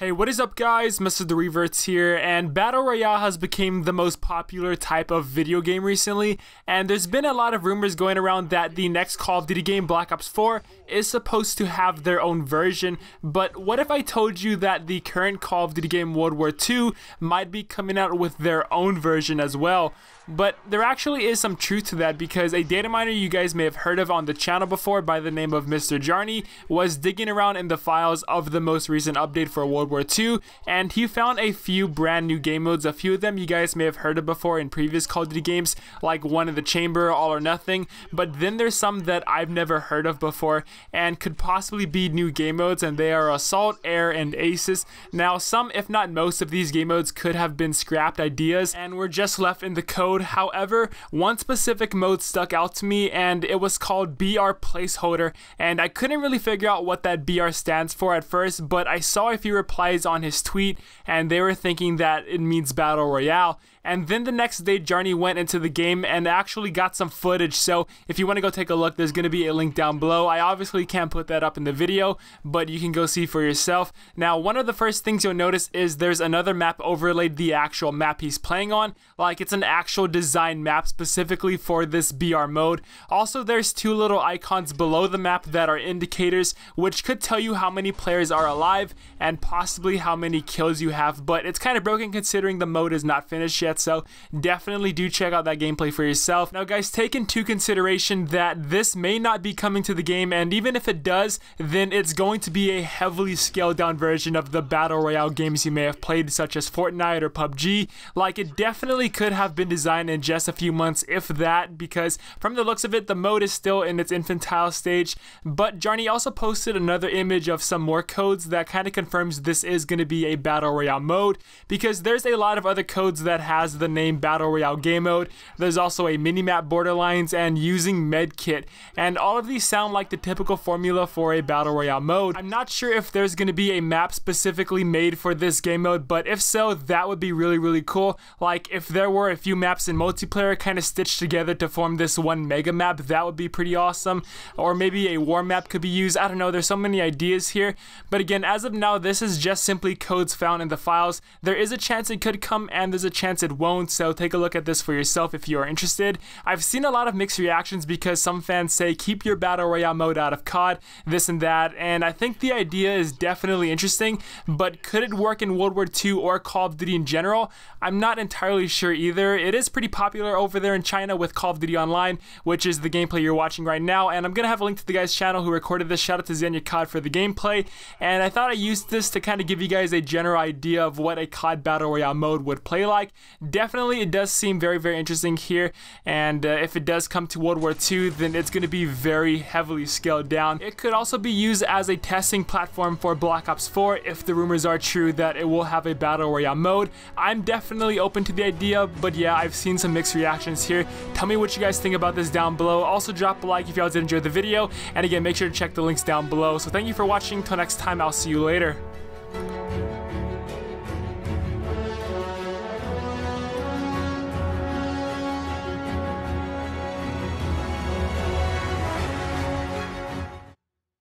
Hey, what is up guys, Mr. The Reverts here, and Battle Royale has become the most popular type of video game recently, and there's been a lot of rumors going around that the next Call of Duty game, Black Ops 4, is supposed to have their own version. But what if I told you that the current Call of Duty game, World War II, might be coming out with their own version as well? But there actually is some truth to that, because a data miner you guys may have heard of on the channel before by the name of MrJarny was digging around in the files of the most recent update for World War II, and he found a few brand new game modes. A few of them you guys may have heard of before in previous Call of Duty games, like One in the Chamber, All or Nothing, but then there's some that I've never heard of before and could possibly be new game modes, and they are Assault, Air, and Aces. Now some, if not most, of these game modes could have been scrapped ideas and were just left in the code. However, one specific mode stuck out to me, and it was called BR Placeholder, and I couldn't really figure out what that BR stands for at first, but I saw a few replies on his tweet and they were thinking that it means Battle Royale. And then the next day Jarny went into the game and actually got some footage, so if you want to go take a look, there's going to be a link down below. I obviously can't put that up in the video, but you can go see for yourself. Now one of the first things you'll notice is there's another map overlaid, the actual map he's playing on, like it's an actual design map specifically for this BR mode. Also, there's two little icons below the map that are indicators, which could tell you how many players are alive and possibly how many kills you have, but it's kind of broken considering the mode is not finished yet, so definitely do check out that gameplay for yourself. Now guys, take into consideration that this may not be coming to the game, and even if it does, then it's going to be a heavily scaled down version of the Battle Royale games you may have played, such as Fortnite or PUBG. Like, it definitely could have been designed in just a few months, if that, because from the looks of it, the mode is still in its infantile stage. But Jarny also posted another image of some more codes that kind of confirms this is going to be a Battle Royale mode, because there's a lot of other codes that has the name Battle Royale game mode. There's also a minimap, Borderlines, and using medkit, and all of these sound like the typical formula for a Battle Royale mode. I'm not sure if there's going to be a map specifically made for this game mode, but if so, that would be really cool. Like, if there were a few maps and multiplayer kind of stitched together to form this one mega map, that would be pretty awesome. Or maybe a war map could be used. I don't know, there's so many ideas here, but again, as of now, this is just simply codes found in the files. There is a chance it could come and there's a chance it won't, so take a look at this for yourself if you are interested. I've seen a lot of mixed reactions, because some fans say keep your Battle Royale mode out of COD, this and that, and I think the idea is definitely interesting, but could it work in World War II or Call of Duty in general? I'm not entirely sure either. It is pretty popular over there in China with Call of Duty Online, which is the gameplay you're watching right now, and I'm gonna have a link to the guy's channel who recorded this. Shout out to Xenia Cod for the gameplay, and I thought I used this to kind of give you guys a general idea of what a COD Battle Royale mode would play like. Definitely it does seem very interesting here, and if it does come to World War II, then it's gonna be very heavily scaled down. It could also be used as a testing platform for Black Ops 4 if the rumors are true that it will have a Battle Royale mode. I'm definitely open to the idea, but yeah, I've seen some mixed reactions here. Tell me what you guys think about this down below. Also drop a like if y'all did enjoy the video, and again, make sure to check the links down below. So thank you for watching. Till next time, I'll see you later.